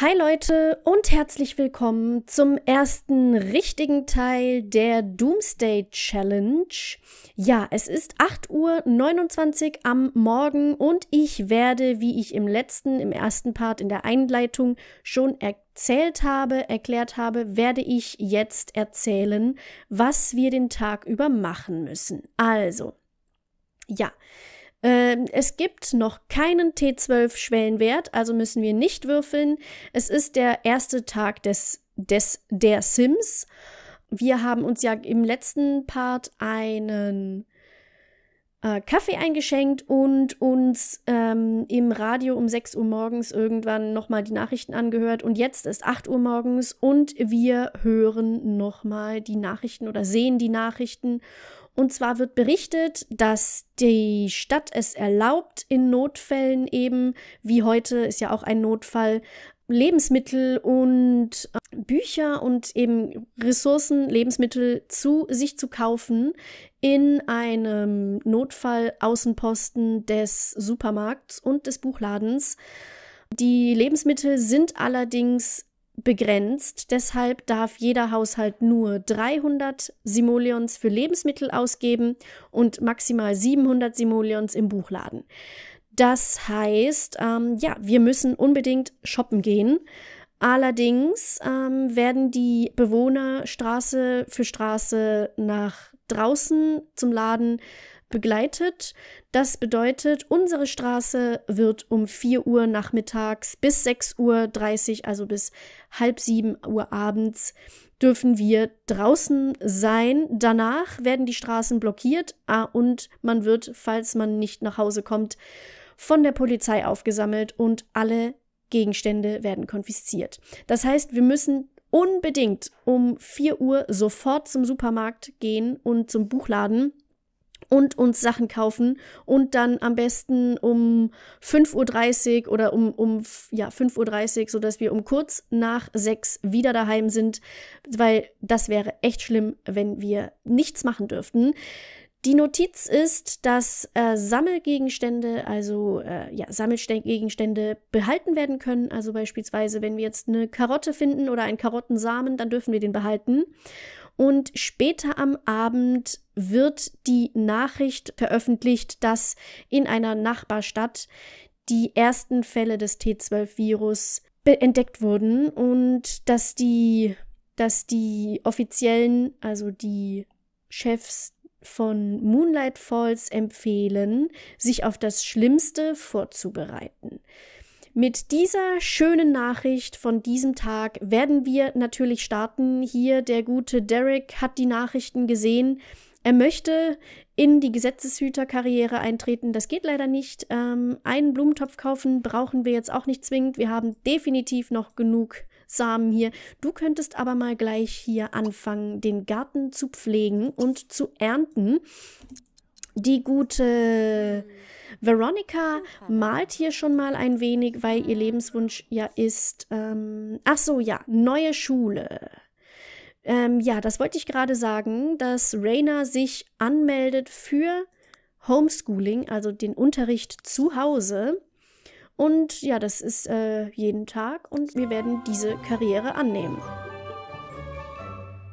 Hi Leute und herzlich willkommen zum ersten richtigen Teil der Doomsday Challenge. Ja, es ist 8:29 Uhr am Morgen und ich werde, wie ich im ersten Part in der Einleitung schon erklärt habe, werde ich jetzt erzählen, was wir den Tag über machen müssen. Also, ja. Es gibt noch keinen T12-Schwellenwert, also müssen wir nicht würfeln. Es ist der erste Tag der Sims. Wir haben uns ja im letzten Part einen Kaffee eingeschenkt und uns im Radio um 6 Uhr morgens irgendwann nochmal die Nachrichten angehört. Und jetzt ist 8 Uhr morgens und wir hören nochmal die Nachrichten oder sehen die Nachrichten. Und zwar wird berichtet, dass die Stadt es erlaubt, in Notfällen eben, wie heute ist ja auch ein Notfall, Lebensmittel und Bücher und eben Ressourcen, Lebensmittel sich zu kaufen in einem Notfall-Außenposten des Supermarkts und des Buchladens. Die Lebensmittel sind allerdings begrenzt, deshalb darf jeder Haushalt nur 300 Simoleons für Lebensmittel ausgeben und maximal 700 Simoleons im Buchladen. Das heißt, ja, wir müssen unbedingt shoppen gehen. Allerdings werden die Bewohner Straße für Straße nach draußen zum Laden begleitet. Das bedeutet, unsere Straße wird um 4 Uhr nachmittags bis 6:30 Uhr, also bis halb 7 Uhr abends, dürfen wir draußen sein. Danach werden die Straßen blockiert und man wird, falls man nicht nach Hause kommt, von der Polizei aufgesammelt und alle Gegenstände werden konfisziert. Das heißt, wir müssen unbedingt um 4 Uhr sofort zum Supermarkt gehen und zum Buchladen und uns Sachen kaufen und dann am besten um 5:30 Uhr oder um 5:30 Uhr, sodass wir um kurz nach 6 wieder daheim sind, weil das wäre echt schlimm, wenn wir nichts machen dürften. Die Notiz ist, dass Sammelgegenstände, also Sammelgegenstände behalten werden können. Also beispielsweise, wenn wir jetzt eine Karotte finden oder einen Karottensamen, dann dürfen wir den behalten. Und später am Abend wird die Nachricht veröffentlicht, dass in einer Nachbarstadt die ersten Fälle des T12-Virus entdeckt wurden und dass die Offiziellen, also die Chefs von Moonlight Falls, empfehlen, sich auf das Schlimmste vorzubereiten. Mit dieser schönen Nachricht von diesem Tag werden wir natürlich starten. Hier der gute Derek hat die Nachrichten gesehen. Er möchte in die Gesetzeshüterkarriere eintreten. Das geht leider nicht. Einen Blumentopf kaufen brauchen wir jetzt auch nicht zwingend. Wir haben definitiv noch genug Samen hier. Du könntest aber mal gleich hier anfangen, den Garten zu pflegen und zu ernten. Die gute Veronica malt hier schon mal ein wenig, weil ihr Lebenswunsch ja ist, neue Schule. Ja, das wollte ich gerade sagen, dass Raina sich anmeldet für Homeschooling, also den Unterricht zu Hause. Und ja, das ist jeden Tag und wir werden diese Karriere annehmen.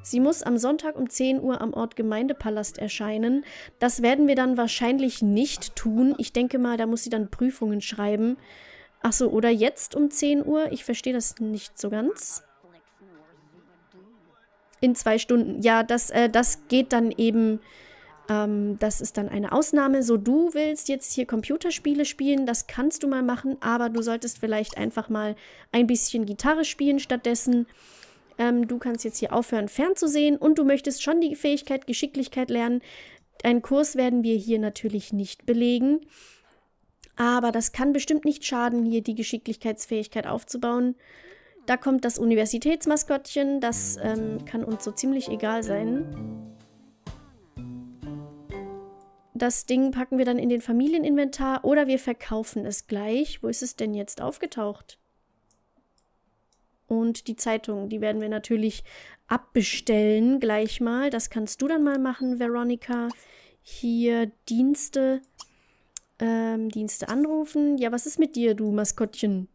Sie muss am Sonntag um 10 Uhr am Ort Gemeindepalast erscheinen. Das werden wir dann wahrscheinlich nicht tun. Ich denke mal, da muss sie dann Prüfungen schreiben. Achso, oder jetzt um 10 Uhr? Ich verstehe das nicht so ganz. In 2 Stunden. Ja, das geht dann eben. Das ist dann eine Ausnahme. So, du willst jetzt hier Computerspiele spielen, das kannst du mal machen, aber du solltest vielleicht einfach mal ein bisschen Gitarre spielen stattdessen. Du kannst jetzt hier aufhören, fernzusehen und du möchtest schon die Fähigkeit Geschicklichkeit lernen. Einen Kurs werden wir hier natürlich nicht belegen, aber das kann bestimmt nicht schaden, hier die Geschicklichkeitsfähigkeit aufzubauen. Da kommt das Universitätsmaskottchen, das kann uns so ziemlich egal sein. Das Ding packen wir dann in den Familieninventar oder wir verkaufen es gleich. Wo ist es denn jetzt aufgetaucht? Und die Zeitung, die werden wir natürlich abbestellen gleich mal. Das kannst du dann mal machen, Veronica. Hier Dienste anrufen. Ja, was ist mit dir, du Maskottchen?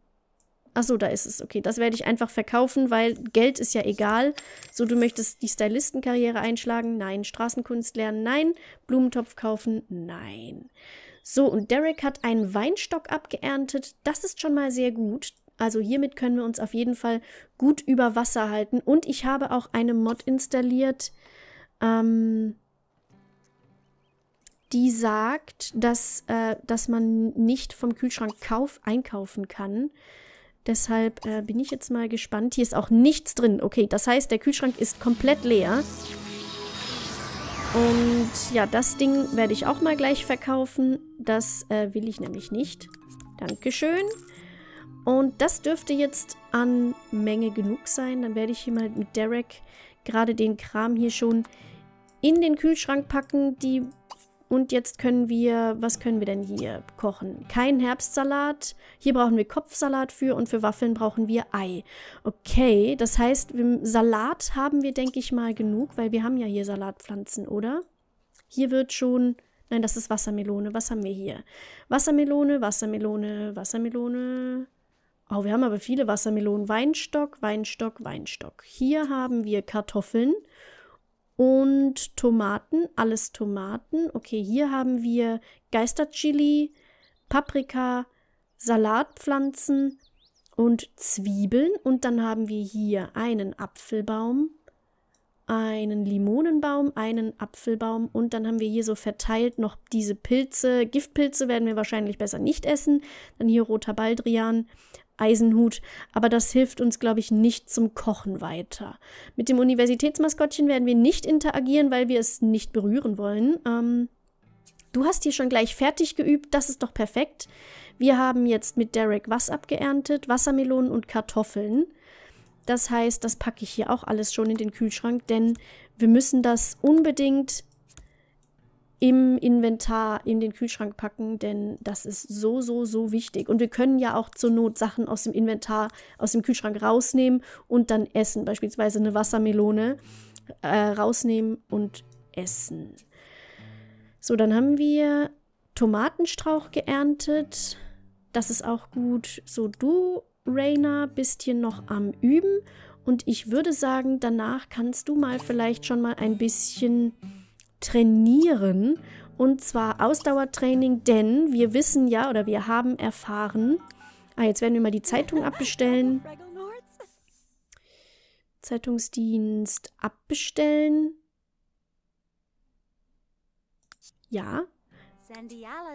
Achso, da ist es. Okay, das werde ich einfach verkaufen, weil Geld ist ja egal. So, du möchtest die Stylistenkarriere einschlagen? Nein. Straßenkunst lernen? Nein. Blumentopf kaufen? Nein. So, und Derek hat einen Weinstock abgeerntet. Das ist schon mal sehr gut. Also hiermit können wir uns auf jeden Fall gut über Wasser halten. Und ich habe auch eine Mod installiert, die sagt, dass man nicht vom Kühlschrank einkaufen kann. Deshalb bin ich jetzt mal gespannt. Hier ist auch nichts drin. Okay, das heißt, der Kühlschrank ist komplett leer. Und ja, das Ding werde ich auch mal gleich verkaufen. Das will ich nämlich nicht. Dankeschön. Und das dürfte jetzt an Menge genug sein. Dann werde ich hier mal mit Derek gerade den Kram hier schon in den Kühlschrank packen. Und jetzt können wir, was können wir denn hier kochen? Kein Herbstsalat. Hier brauchen wir Kopfsalat für und für Waffeln brauchen wir Ei. Okay, das heißt, Salat haben wir, denke ich mal, genug, weil wir haben ja hier Salatpflanzen, oder? Hier wird schon, nein, das ist Wassermelone. Was haben wir hier? Wassermelone, Wassermelone, Wassermelone. Oh, wir haben aber viele Wassermelonen. Weinstock, Weinstock, Weinstock. Hier haben wir Kartoffeln. Und Tomaten, alles Tomaten. Okay, hier haben wir Geisterchili, Paprika, Salatpflanzen und Zwiebeln. Und dann haben wir hier einen Apfelbaum, einen Limonenbaum, einen Apfelbaum. Und dann haben wir hier so verteilt noch diese Pilze. Giftpilze werden wir wahrscheinlich besser nicht essen. Dann hier roter Baldrian. Eisenhut, aber das hilft uns, glaube ich, nicht zum Kochen weiter. Mit dem Universitätsmaskottchen werden wir nicht interagieren, weil wir es nicht berühren wollen. Du hast hier schon gleich fertig geübt, das ist doch perfekt. Wir haben jetzt mit Derek was abgeerntet? Wassermelonen und Kartoffeln. Das heißt, das packe ich hier auch alles schon in den Kühlschrank, denn wir müssen das unbedingt im Inventar in den Kühlschrank packen, denn das ist so, so, so wichtig. Und wir können ja auch zur Not Sachen aus dem Inventar, aus dem Kühlschrank rausnehmen und dann essen. Beispielsweise eine Wassermelone rausnehmen und essen. So, dann haben wir Tomatenstrauch geerntet. Das ist auch gut. So, du, Raina, bist hier noch am Üben. Und ich würde sagen, danach kannst du mal vielleicht schon mal ein bisschen trainieren, und zwar Ausdauertraining, denn wir wissen ja, oder wir haben erfahren, jetzt werden wir mal die Zeitung abbestellen. Zeitungsdienst abbestellen. Ja.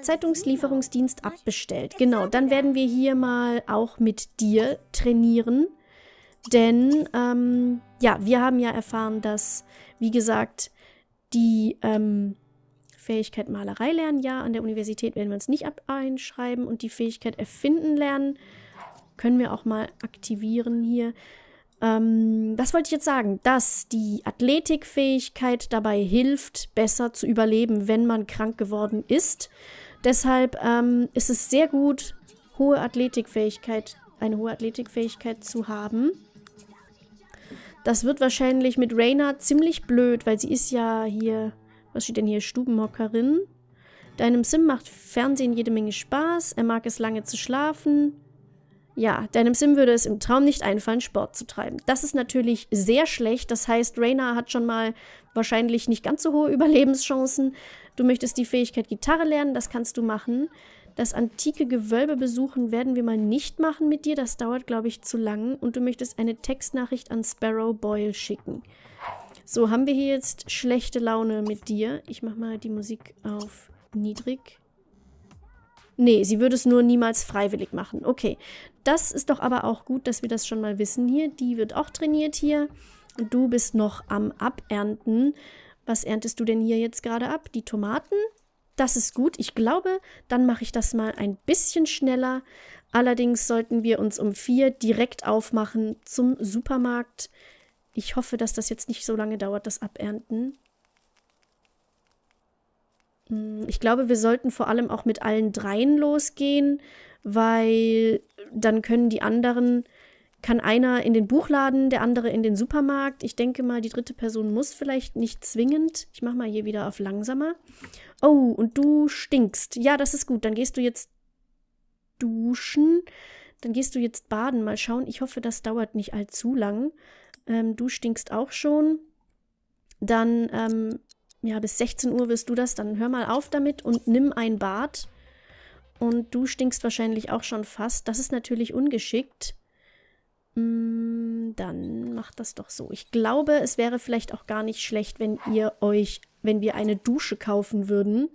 Zeitungslieferungsdienst abbestellt. Genau, dann werden wir hier mal auch mit dir trainieren, denn, ja, wir haben ja erfahren, dass, wie gesagt, die Fähigkeit Malerei lernen, ja, an der Universität werden wir uns nicht einschreiben. Und die Fähigkeit Erfinden lernen können wir auch mal aktivieren hier. Was wollte ich jetzt sagen? Dass die Athletikfähigkeit dabei hilft, besser zu überleben, wenn man krank geworden ist. Deshalb ist es sehr gut, eine hohe Athletikfähigkeit zu haben. Das wird wahrscheinlich mit Raina ziemlich blöd, weil sie ist ja hier, was steht denn hier, Stubenhockerin. Deinem Sim macht Fernsehen jede Menge Spaß, er mag es lange zu schlafen. Ja, deinem Sim würde es im Traum nicht einfallen, Sport zu treiben. Das ist natürlich sehr schlecht, das heißt, Raina hat schon mal wahrscheinlich nicht ganz so hohe Überlebenschancen. Du möchtest die Fähigkeit Gitarre lernen, das kannst du machen. Das antike Gewölbe besuchen werden wir mal nicht machen mit dir. Das dauert, glaube ich, zu lang. Und du möchtest eine Textnachricht an Sparrow Boyle schicken. So, haben wir hier jetzt schlechte Laune mit dir. Ich mache mal die Musik auf niedrig. Nee, sie würde es nur niemals freiwillig machen. Okay, das ist doch aber auch gut, dass wir das schon mal wissen hier. Die wird auch trainiert hier. Und du bist noch am Abernten. Was erntest du denn hier jetzt gerade ab? Die Tomaten? Das ist gut. Ich glaube, dann mache ich das mal ein bisschen schneller. Allerdings sollten wir uns um 4 direkt aufmachen zum Supermarkt. Ich hoffe, dass das jetzt nicht so lange dauert, das Abernten. Ich glaube, wir sollten vor allem auch mit allen 3 losgehen, weil dann können die anderen... Kann einer in den Buchladen, der andere in den Supermarkt. Ich denke mal, die dritte Person muss vielleicht nicht zwingend. Ich mache mal hier wieder auf langsamer. Oh, und du stinkst. Ja, das ist gut. Dann gehst du jetzt duschen. Dann gehst du jetzt baden. Mal schauen. Ich hoffe, das dauert nicht allzu lang. Du stinkst auch schon. Dann, ja, bis 16 Uhr wirst du das. Dann hör mal auf damit und nimm ein Bad. Und du stinkst wahrscheinlich auch schon fast. Das ist natürlich ungeschickt. Dann macht das doch so. Ich glaube, es wäre vielleicht auch gar nicht schlecht, wenn wir eine Dusche kaufen würden.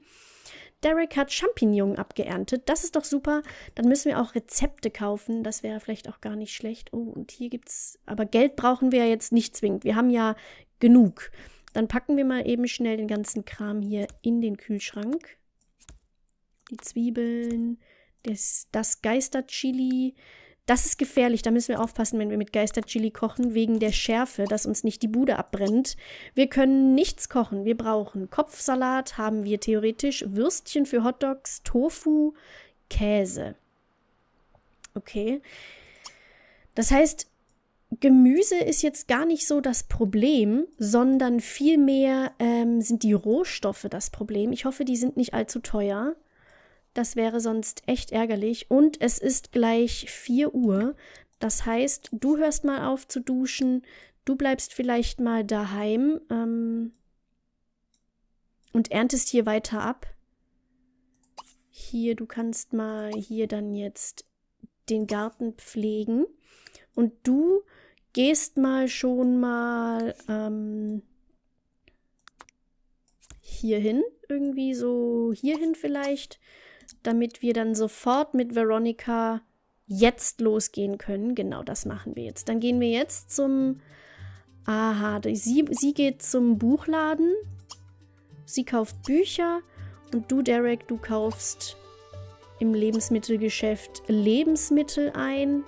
Derek hat Champignon abgeerntet. Das ist doch super. Dann müssen wir auch Rezepte kaufen. Das wäre vielleicht auch gar nicht schlecht. Oh, und hier gibt's... Aber Geld brauchen wir ja jetzt nicht zwingend. Wir haben ja genug. Dann packen wir mal eben schnell den ganzen Kram hier in den Kühlschrank. Die Zwiebeln, das Geisterchili. Das ist gefährlich, da müssen wir aufpassen, wenn wir mit Geisterchili kochen, wegen der Schärfe, dass uns nicht die Bude abbrennt. Wir können nichts kochen, wir brauchen Kopfsalat, haben wir theoretisch, Würstchen für Hotdogs, Tofu, Käse. Okay. Das heißt, Gemüse ist jetzt gar nicht so das Problem, sondern vielmehr sind die Rohstoffe das Problem. Ich hoffe, die sind nicht allzu teuer. Das wäre sonst echt ärgerlich. Und es ist gleich 4 Uhr. Das heißt, du hörst mal auf zu duschen. Du bleibst vielleicht mal daheim und erntest hier weiter ab. Hier, du kannst mal hier dann jetzt den Garten pflegen. Und du gehst mal schon mal hierhin. Irgendwie so hierhin vielleicht. Damit wir dann sofort mit Veronica jetzt losgehen können. Genau, das machen wir jetzt. Dann gehen wir jetzt zum... Aha, sie geht zum Buchladen. Sie kauft Bücher. Und du, Derek, du kaufst im Lebensmittelgeschäft Lebensmittel ein.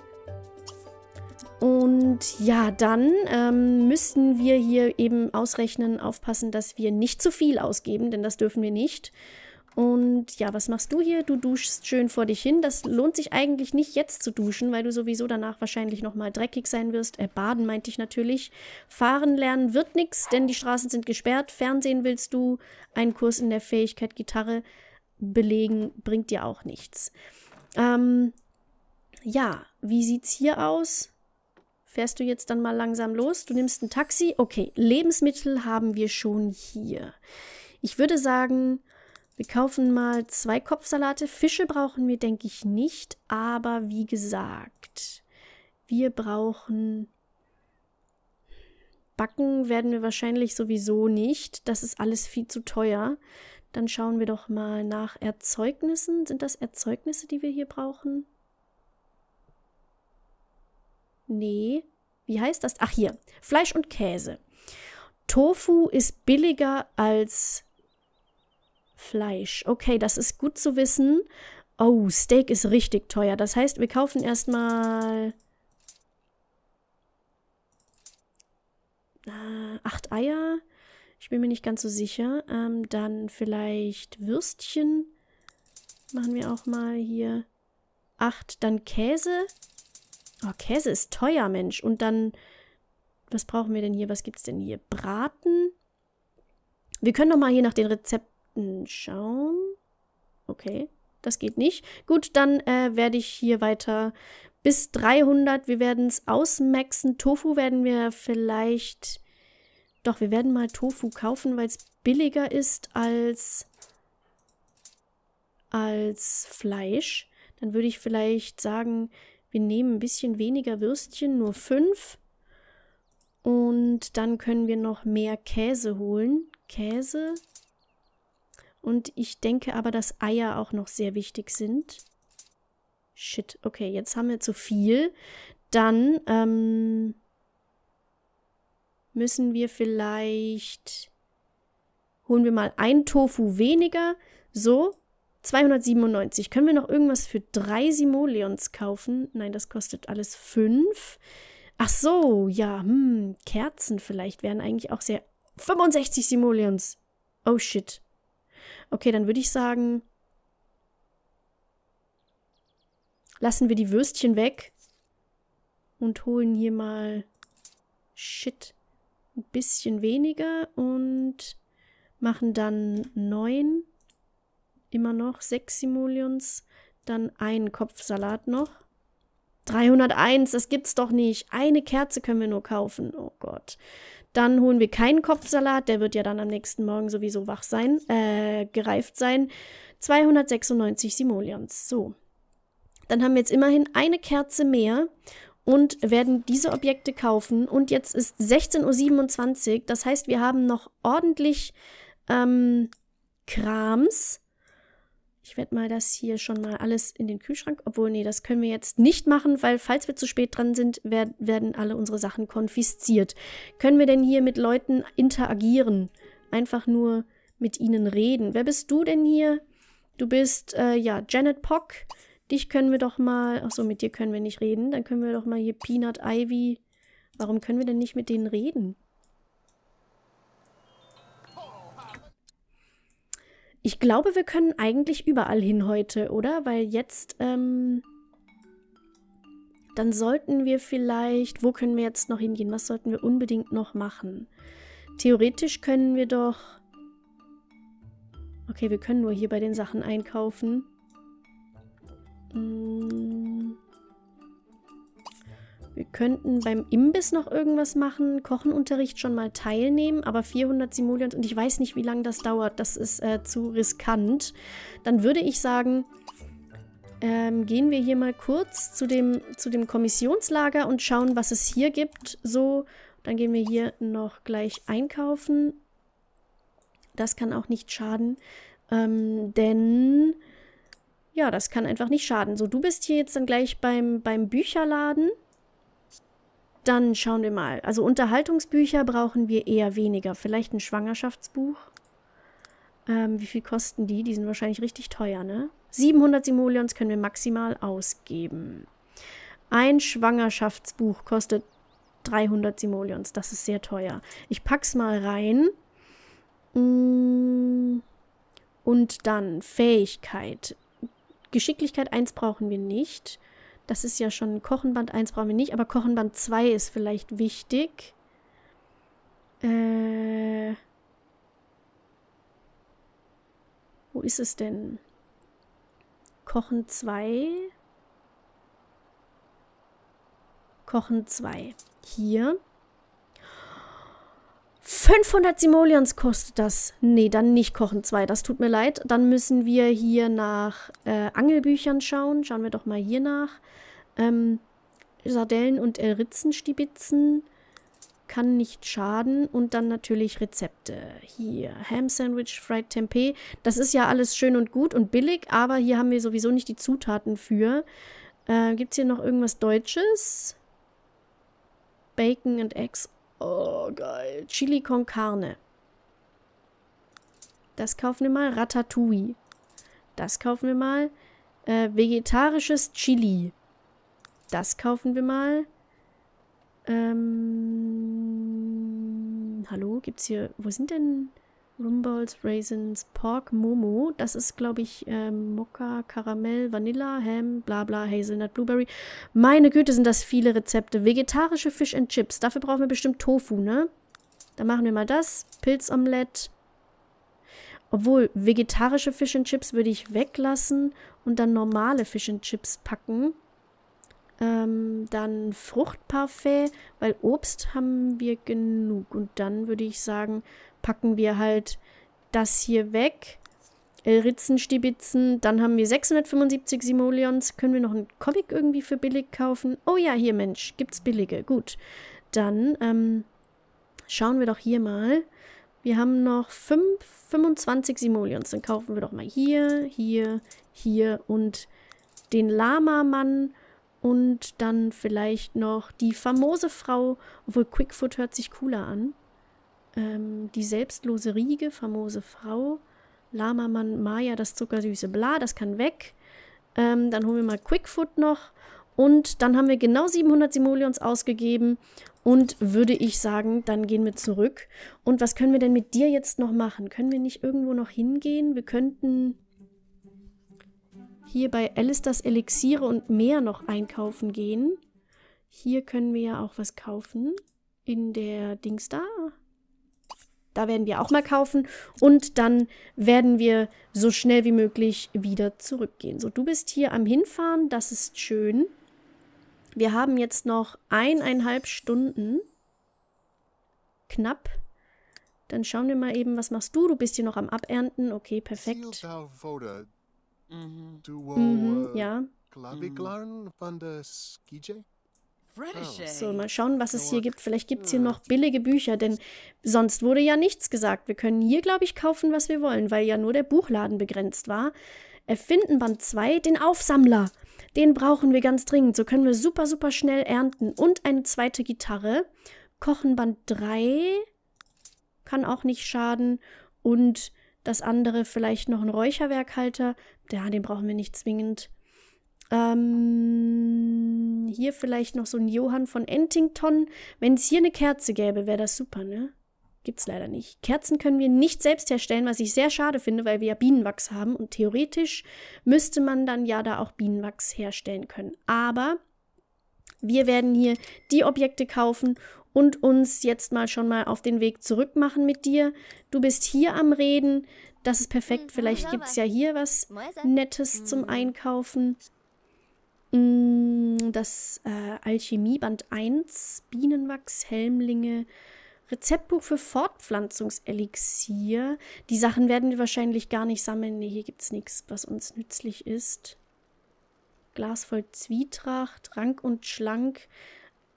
Und ja, dann müssen wir hier eben ausrechnen, aufpassen, dass wir nicht zu viel ausgeben, denn das dürfen wir nicht. Und ja, was machst du hier? Du duschst schön vor dich hin. Das lohnt sich eigentlich nicht jetzt zu duschen, weil du sowieso danach wahrscheinlich nochmal dreckig sein wirst. Baden meinte ich natürlich. Fahren lernen wird nichts, denn die Straßen sind gesperrt. Fernsehen willst du. Einen Kurs in der Fähigkeit Gitarre belegen bringt dir auch nichts. Ja, wie sieht's hier aus? Fährst du jetzt dann mal langsam los? Du nimmst ein Taxi. Okay, Lebensmittel haben wir schon hier. Ich würde sagen... Wir kaufen mal 2 Kopfsalate. Fische brauchen wir, denke ich, nicht. Aber wie gesagt, wir brauchen... Backen werden wir wahrscheinlich sowieso nicht. Das ist alles viel zu teuer. Dann schauen wir doch mal nach Erzeugnissen. Sind das Erzeugnisse, die wir hier brauchen? Nee. Wie heißt das? Ach, hier. Fleisch und Käse. Tofu ist billiger als... Fleisch. Okay, das ist gut zu wissen. Oh, Steak ist richtig teuer. Das heißt, wir kaufen erstmal 8 Eier. Ich bin mir nicht ganz so sicher. Dann vielleicht Würstchen. Machen wir auch mal hier 8. Dann Käse. Oh, Käse ist teuer, Mensch. Und dann, was brauchen wir denn hier? Was gibt's denn hier? Braten. Wir können noch mal hier nach den Rezepten schauen. Okay, das geht nicht. Gut, dann werde ich hier weiter bis 300. Wir werden es ausmaxen. Tofu werden wir vielleicht... Doch, wir werden mal Tofu kaufen, weil es billiger ist als Fleisch. Dann würde ich vielleicht sagen, wir nehmen ein bisschen weniger Würstchen, nur 5. Und dann können wir noch mehr Käse holen. Käse... Und ich denke aber, dass Eier auch noch sehr wichtig sind. Shit, okay, jetzt haben wir zu viel. Dann müssen wir vielleicht... Holen wir mal ein Tofu weniger. So, 297. Können wir noch irgendwas für 3 Simoleons kaufen? Nein, das kostet alles 5. Ach so, ja, Kerzen vielleicht wären eigentlich auch sehr... 65 Simoleons. Oh, shit. Okay, dann würde ich sagen, lassen wir die Würstchen weg und holen hier mal, shit, ein bisschen weniger und machen dann 9, immer noch 6 Simoleons, dann einen Kopfsalat noch 301, das gibt's doch nicht. Eine Kerze können wir nur kaufen. Oh Gott. Dann holen wir keinen Kopfsalat. Der wird ja dann am nächsten Morgen sowieso wach sein, gereift sein. 296 Simoleons. So. Dann haben wir jetzt immerhin eine Kerze mehr und werden diese Objekte kaufen. Und jetzt ist 16:27 Uhr. Das heißt, wir haben noch ordentlich Krams. Ich werde mal das hier schon mal alles in den Kühlschrank. Obwohl, nee, das können wir jetzt nicht machen, weil falls wir zu spät dran sind, werden alle unsere Sachen konfisziert. Können wir denn hier mit Leuten interagieren? Einfach nur mit ihnen reden. Wer bist du denn hier? Du bist, ja, Janet Pock. Dich können wir doch mal... Achso, mit dir können wir nicht reden. Dann können wir doch mal hier Peanut Ivy... Warum können wir denn nicht mit denen reden? Ich glaube, wir können eigentlich überall hin heute, oder? Weil jetzt, dann sollten wir vielleicht... Wo können wir jetzt noch hingehen? Was sollten wir unbedingt noch machen? Theoretisch können wir doch... Okay, wir können nur hier bei den Sachen einkaufen. Wir könnten beim Imbiss noch irgendwas machen. Kochenunterricht schon mal teilnehmen. Aber 400 Simoleons und ich weiß nicht, wie lange das dauert. Das ist zu riskant. Dann würde ich sagen, gehen wir hier mal kurz zu dem Kommissionslager und schauen, was es hier gibt. So, dann gehen wir hier noch gleich einkaufen. Das kann auch nicht schaden. Denn... Ja, das kann einfach nicht schaden. So, du bist hier jetzt dann gleich beim Bücherladen. Dann schauen wir mal. Also Unterhaltungsbücher brauchen wir eher weniger. Vielleicht ein Schwangerschaftsbuch. Wie viel kosten die? Die sind wahrscheinlich richtig teuer, ne? 700 Simoleons können wir maximal ausgeben. Ein Schwangerschaftsbuch kostet 300 Simoleons. Das ist sehr teuer. Ich pack's mal rein. Und dann Fähigkeit. Geschicklichkeit 1 brauchen wir nicht. Das ist ja schon Kochenband 1 brauchen wir nicht, aber Kochenband 2 ist vielleicht wichtig. Wo ist es denn? Kochen 2. Kochen 2. Hier. 500 Simoleons kostet das. Nee, dann nicht Kochen 2. Das tut mir leid. Dann müssen wir hier nach Angelbüchern schauen. Schauen wir doch mal hier nach. Sardellen und Ritzenstibitzen kann nicht schaden. Und dann natürlich Rezepte. Hier, Ham Sandwich, Fried Tempeh. Das ist ja alles schön und gut und billig, aber hier haben wir sowieso nicht die Zutaten für. Gibt es hier noch irgendwas Deutsches? Bacon and Eggs. Oh, geil. Chili con Carne. Das kaufen wir mal. Ratatouille. Das kaufen wir mal. Vegetarisches Chili. Das kaufen wir mal. Hallo, gibt's hier... Wo sind denn... Rumballs, Raisins, Pork, Momo. Das ist, glaube ich, Mokka, Karamell, Vanilla, Ham, bla bla, Hazelnut, Blueberry. Meine Güte, sind das viele Rezepte. Vegetarische Fish and Chips. Dafür brauchen wir bestimmt Tofu, ne? Dann machen wir mal das. Pilzomelett. Obwohl, vegetarische Fish and Chips würde ich weglassen und dann normale Fish and Chips packen. Dann Fruchtparfait, weil Obst haben wir genug. Und dann würde ich sagen... packen wir halt das hier weg. Ritzenstibitzen. Dann haben wir 675 Simoleons. Können wir noch einen Comic irgendwie für billig kaufen? Oh ja, hier, Mensch. Gibt's billige. Gut. Dann schauen wir doch hier mal. Wir haben noch 25 Simoleons. Dann kaufen wir doch mal hier, hier, hier und den Lama-Mann. Und dann vielleicht noch die famose Frau. Obwohl, Quickfoot hört sich cooler an. Die selbstlose Riege, famose Frau, Lama-Mann, Maya, das zuckersüße Bla, das kann weg. Dann holen wir mal Quickfoot noch. Und dann haben wir genau 700 Simoleons ausgegeben. Und würde ich sagen, dann gehen wir zurück. Und was können wir denn mit dir jetzt noch machen? Können wir nicht irgendwo noch hingehen? Wir könnten hier bei Alistars Elixiere und mehr noch einkaufen gehen. Hier können wir ja auch was kaufen. In der Dings da. Da werden wir auch mal kaufen und dann werden wir so schnell wie möglich wieder zurückgehen. So, du bist hier am Hinfahren, das ist schön. Wir haben jetzt noch 1,5 Stunden. Knapp. Dann schauen wir mal eben, was machst du? Du bist hier noch am Abernten. Okay, perfekt. Mhm, ja. So, mal schauen, was es hier gibt. Vielleicht gibt es hier noch billige Bücher, denn sonst wurde ja nichts gesagt. Wir können hier, glaube ich, kaufen, was wir wollen, weil ja nur der Buchladen begrenzt war. Erfinden Band 2, den Aufsammler. Den brauchen wir ganz dringend. So können wir super, super schnell ernten. Und eine zweite Gitarre. Kochen Band 3. Kann auch nicht schaden. Und das andere vielleicht noch ein Räucherwerkhalter. Ja, den brauchen wir nicht zwingend. Hier vielleicht noch so ein Johann von Entington. Wenn es hier eine Kerze gäbe, wäre das super, ne? Gibt's leider nicht. Kerzen können wir nicht selbst herstellen, was ich sehr schade finde, weil wir ja Bienenwachs haben. Und theoretisch müsste man dann ja da auch Bienenwachs herstellen können. Aber wir werden hier die Objekte kaufen und uns jetzt mal schon mal auf den Weg zurück machen mit dir. Du bist hier am Reden. Das ist perfekt. Vielleicht gibt es ja hier was Nettes zum Einkaufen. Das Alchemie Band 1, Bienenwachs, Helmlinge, Rezeptbuch für Fortpflanzungselixier. Die Sachen werden wir wahrscheinlich gar nicht sammeln. Ne, hier gibt es nichts, was uns nützlich ist. Glas voll Zwietracht, rank und schlank.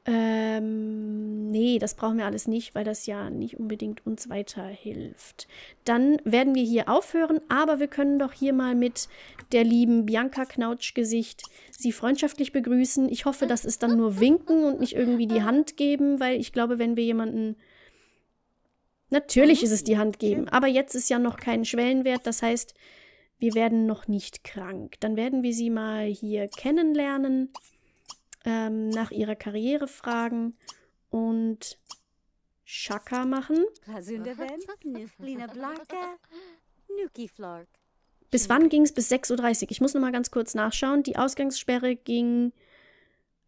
Nee, das brauchen wir alles nicht, weil das ja nicht unbedingt uns weiterhilft. Dann werden wir hier aufhören, aber wir können doch hier mal mit der lieben Bianca-Knautsch-Gesicht sie freundschaftlich begrüßen. Ich hoffe, das ist dann nur winken und nicht irgendwie die Hand geben, weil ich glaube, wenn wir jemanden... Natürlich ist es die Hand geben, aber jetzt ist ja noch kein Schwellenwert, das heißt, wir werden noch nicht krank. Dann werden wir sie mal hier kennenlernen. Nach ihrer Karriere fragen und Chaka machen. Bis wann ging es? Bis 6:30 Uhr. Ich muss nochmal ganz kurz nachschauen. Die Ausgangssperre ging...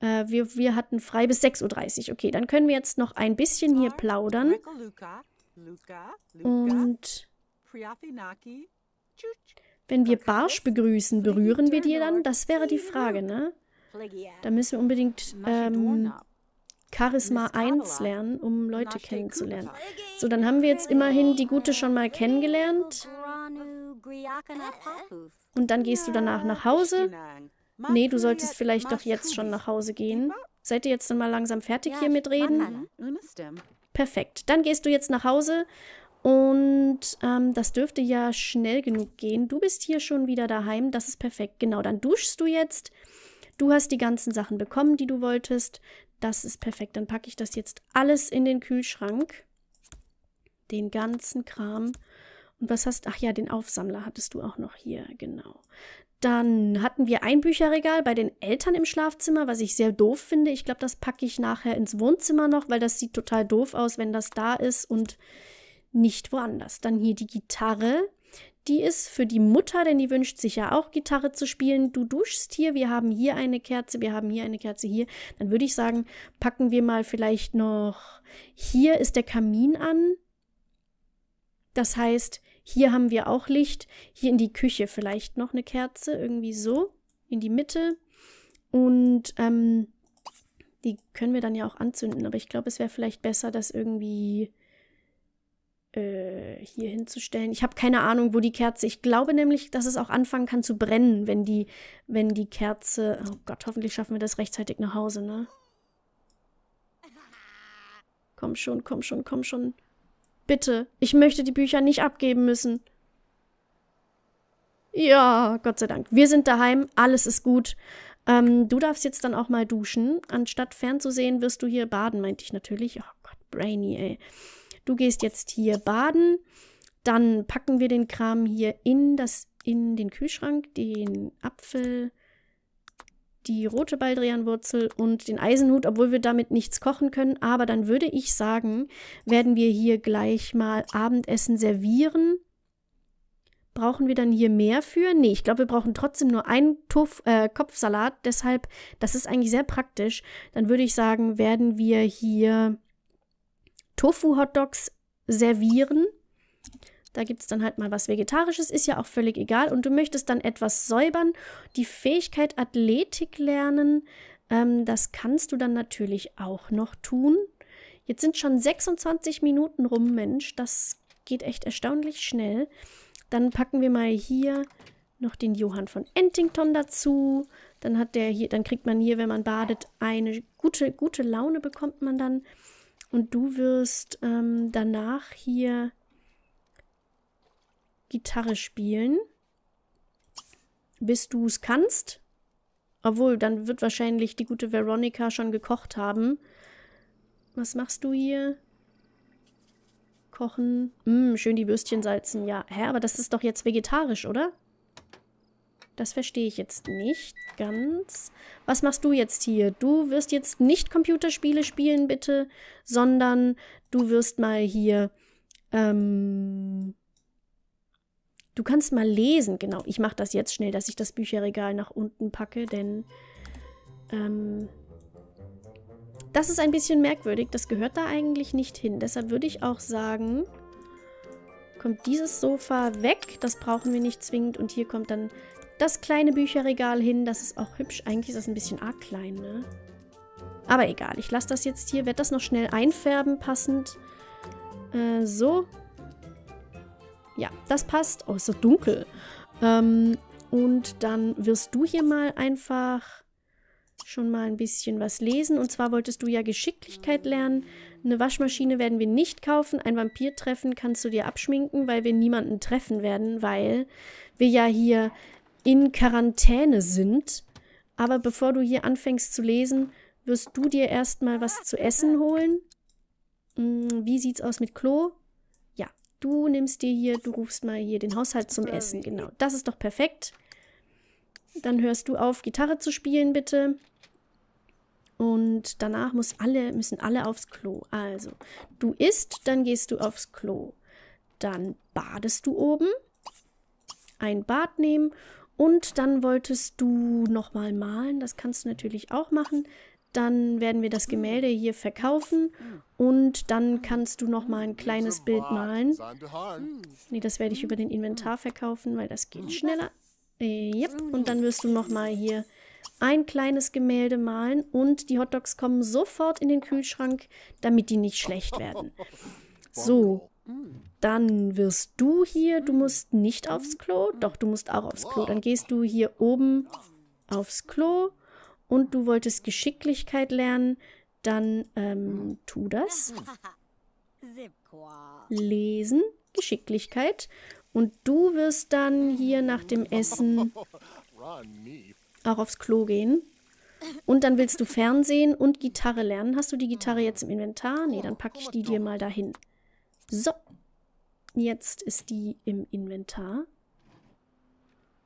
Wir hatten frei bis 6:30 Uhr. Okay, dann können wir jetzt noch ein bisschen hier plaudern. Und... Wenn wir Barsch begrüßen, berühren wir die dann? Das wäre die Frage, ne? Da müssen wir unbedingt Charisma 1 lernen, um Leute kennenzulernen. So, dann haben wir jetzt immerhin die Gute schon mal kennengelernt. Und dann gehst du danach nach Hause. Nee, du solltest vielleicht doch jetzt schon nach Hause gehen. Seid ihr jetzt dann mal langsam fertig hier mit Reden? Perfekt. Dann gehst du jetzt nach Hause und das dürfte ja schnell genug gehen. Du bist hier schon wieder daheim, das ist perfekt. Genau, dann duschst du jetzt. Du hast die ganzen Sachen bekommen, die du wolltest. Das ist perfekt. Dann packe ich das jetzt alles in den Kühlschrank. Den ganzen Kram. Und was hast du? Ach ja, den Aufsammler hattest du auch noch hier. Genau. Dann hatten wir ein Bücherregal bei den Eltern im Schlafzimmer, was ich sehr doof finde. Ich glaube, das packe ich nachher ins Wohnzimmer noch, weil das sieht total doof aus, wenn das da ist und nicht woanders. Dann hier die Gitarre. Die ist für die Mutter, denn die wünscht sich ja auch, Gitarre zu spielen. Du duschst hier, wir haben hier eine Kerze, wir haben hier eine Kerze, hier. Dann würde ich sagen, packen wir mal vielleicht noch... Hier ist der Kamin an. Das heißt, hier haben wir auch Licht. Hier in die Küche vielleicht noch eine Kerze, irgendwie so, in die Mitte. Und die können wir dann ja auch anzünden. Aber ich glaube, es wäre vielleicht besser, dass irgendwie... hier hinzustellen. Ich habe keine Ahnung, wo die Kerze... Ich glaube nämlich, dass es auch anfangen kann zu brennen, wenn die Kerze... Oh Gott, hoffentlich schaffen wir das rechtzeitig nach Hause, ne? Komm schon, komm schon, komm schon. Bitte, ich möchte die Bücher nicht abgeben müssen. Ja, Gott sei Dank. Wir sind daheim, alles ist gut. Du darfst jetzt dann auch mal duschen. Anstatt fernzusehen, wirst du hier baden, meinte ich natürlich. Oh Gott, Brainy, ey. Du gehst jetzt hier baden, dann packen wir den Kram hier in den Kühlschrank, den Apfel, die rote Baldrianwurzel und den Eisenhut, obwohl wir damit nichts kochen können. Aber dann würde ich sagen, werden wir hier gleich mal Abendessen servieren. Brauchen wir dann hier mehr für? Nee, ich glaube, wir brauchen trotzdem nur einen Kopfsalat. Deshalb, das ist eigentlich sehr praktisch. Dann würde ich sagen, werden wir hier... Tofu-Hotdogs servieren. Da gibt es dann halt mal was Vegetarisches, ist ja auch völlig egal. Und du möchtest dann etwas säubern, die Fähigkeit Athletik lernen, Das kannst du dann natürlich auch noch tun. Jetzt sind schon 26 Minuten rum, Mensch. Das geht echt erstaunlich schnell. Dann packen wir mal hier noch den Johann von Entington dazu. Dann hat der hier, dann kriegt man hier, wenn man badet, eine gute Laune bekommt man dann. Und du wirst danach hier Gitarre spielen, bis du es kannst. Obwohl, dann wird wahrscheinlich die gute Veronica schon gekocht haben. Was machst du hier? Kochen. Schön die Würstchen salzen, ja. Hä, aber das ist doch jetzt vegetarisch, oder? Das verstehe ich jetzt nicht ganz. Was machst du jetzt hier? Du wirst jetzt nicht Computerspiele spielen, bitte, sondern du wirst mal hier, du kannst mal lesen, genau. Ich mache das jetzt schnell, dass ich das Bücherregal nach unten packe, denn, das ist ein bisschen merkwürdig. Das gehört da eigentlich nicht hin. Deshalb würde ich auch sagen, kommt dieses Sofa weg. Das brauchen wir nicht zwingend. Und hier kommt dann das kleine Bücherregal hin. Das ist auch hübsch. Eigentlich ist das ein bisschen arg klein, ne? Aber egal. Ich lasse das jetzt hier. Werde das noch schnell einfärben, passend. So. Ja, das passt. Oh, ist so dunkel. Und dann wirst du hier mal einfach schon mal ein bisschen was lesen. Und zwar wolltest du ja Geschicklichkeit lernen. Eine Waschmaschine werden wir nicht kaufen. Ein Vampir treffen kannst du dir abschminken, weil wir niemanden treffen werden, weil wir ja hier in Quarantäne sind. Aber bevor du hier anfängst zu lesen, wirst du dir erstmal was zu essen holen. Wie sieht's aus mit Klo? Ja, du nimmst dir hier, du rufst mal hier den Haushalt zum Essen. Genau, das ist doch perfekt. Dann hörst du auf, Gitarre zu spielen, bitte. Und danach müssen alle aufs Klo. Also, du isst, dann gehst du aufs Klo. Dann badest du oben. Ein Bad nehmen. Und dann wolltest du nochmal malen. Das kannst du natürlich auch machen. Dann werden wir das Gemälde hier verkaufen. Und dann kannst du nochmal ein kleines Bild malen. Nee, das werde ich über den Inventar verkaufen, weil das geht schneller. Yep. Und dann wirst du nochmal hier ein kleines Gemälde malen und die Hotdogs kommen sofort in den Kühlschrank, damit die nicht schlecht werden. So, dann wirst du hier, du musst nicht aufs Klo, doch du musst auch aufs Klo. Dann gehst du hier oben aufs Klo und du wolltest Geschicklichkeit lernen, dann tu das. Lesen, Geschicklichkeit. Und du wirst dann hier nach dem Essen auch aufs Klo gehen. Und dann willst du Fernsehen und Gitarre lernen. Hast du die Gitarre jetzt im Inventar? Nee, dann packe ich die dir mal dahin. So. Jetzt ist die im Inventar.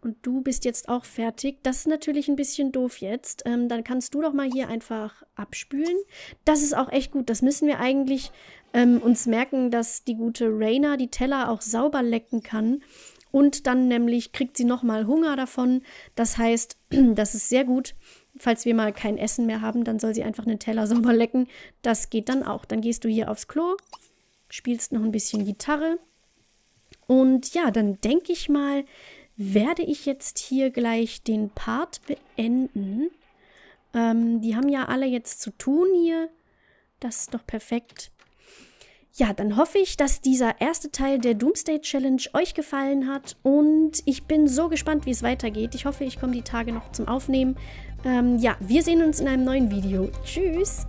Und du bist jetzt auch fertig. Das ist natürlich ein bisschen doof jetzt. Dann kannst du doch mal hier einfach abspülen. Das ist auch echt gut. Das müssen wir eigentlich uns merken, dass die gute Raina die Teller auch sauber lecken kann. Und dann nämlich kriegt sie nochmal Hunger davon. Das heißt, das ist sehr gut. Falls wir mal kein Essen mehr haben, dann soll sie einfach einen Teller sauber lecken. Das geht dann auch. Dann gehst du hier aufs Klo, spielst noch ein bisschen Gitarre. Und ja, dann denke ich mal, werde ich jetzt hier gleich den Part beenden. Die haben ja alle jetzt zu tun hier. Das ist doch perfekt. Ja, dann hoffe ich, dass dieser erste Teil der Doomsday Challenge euch gefallen hat. Und ich bin so gespannt, wie es weitergeht. Ich hoffe, ich komme die Tage noch zum Aufnehmen. Ja, wir sehen uns in einem neuen Video. Tschüss!